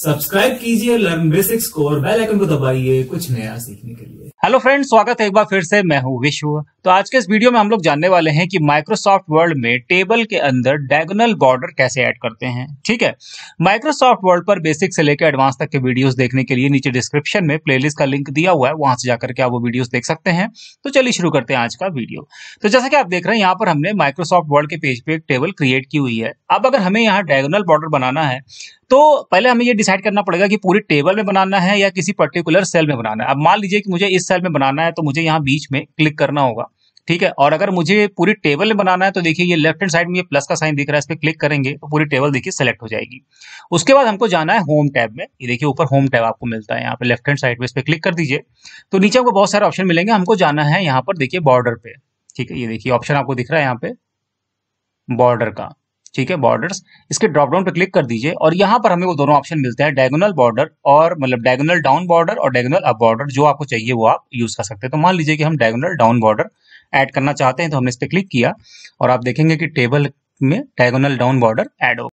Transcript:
Subscribe कीजिए learn basics को और बेल आइकन को दबाइए कुछ नया सीखने के लिए। हेलो फ्रेंड्स, स्वागत है एक बार फिर से। मैं हूं विश्व। तो आज के इस वीडियो में हम लोग जानने वाले हैं कि माइक्रोसॉफ्ट वर्ड में टेबल के अंदर डायगोनल बॉर्डर कैसे ऐड करते हैं। ठीक है, माइक्रोसॉफ्ट वर्ड पर बेसिक से लेकर एडवांस तक के वीडियोस देखने के लिए नीचे डिस्क्रिप्शन में प्लेलिस्ट का लिंक दिया हुआ है, वहां से जाकर के आप वो वीडियोस देख सकते हैं। तो चलिए शुरू करते हैं आज का वीडियो। तो जैसा कि आप देख रहे हैं, यहाँ पर हमने माइक्रोसॉफ्ट वर्ड के पेज पे एक टेबल क्रिएट की हुई है। अब अगर हमें यहाँ डायगोनल बॉर्डर बनाना है तो पहले हमें ये डिसाइड करना पड़ेगा कि पूरी टेबल में बनाना है या किसी पर्टिकुलर सेल में बनाना है। अब मान लीजिए कि मुझे इस सेल में बनाना है तो मुझे यहाँ बीच में क्लिक करना होगा, ठीक है। और अगर मुझे पूरी टेबल में बनाना है तो देखिए ये लेफ्ट हैंड साइड में ये प्लस का साइन दिख रहा है, इस पर क्लिक करेंगे तो पूरी टेबल देखिए सेलेक्ट हो जाएगी। उसके बाद हमको जाना है होम टैब में। ये देखिए ऊपर होम टैब आपको मिलता है, यहाँ पे लेफ्ट हैंड साइड में इस पर क्लिक कर दीजिए तो नीचे आपको बहुत सारे ऑप्शन मिलेंगे। हमको जाना है यहाँ पर देखिए बॉर्डर पे, ठीक है। ये देखिए ऑप्शन आपको दिख रहा है यहाँ पे बॉर्डर का, ठीक है, बॉर्डर्स। इसके ड्रॉप डाउन पर क्लिक कर दीजिए और यहाँ पर हमें वो दोनों ऑप्शन मिलते हैं, डायगोनल बॉर्डर और मतलब डायगोनल डाउन बॉर्डर और डायगोनल अप बॉर्डर। जो आपको चाहिए वो आप यूज कर सकते हैं। तो मान लीजिए कि हम डायगोनल डाउन बॉर्डर ऐड करना चाहते हैं तो हमने इस पर क्लिक किया और आप देखेंगे कि टेबल में डायगोनल डाउन बॉर्डर ऐड हो।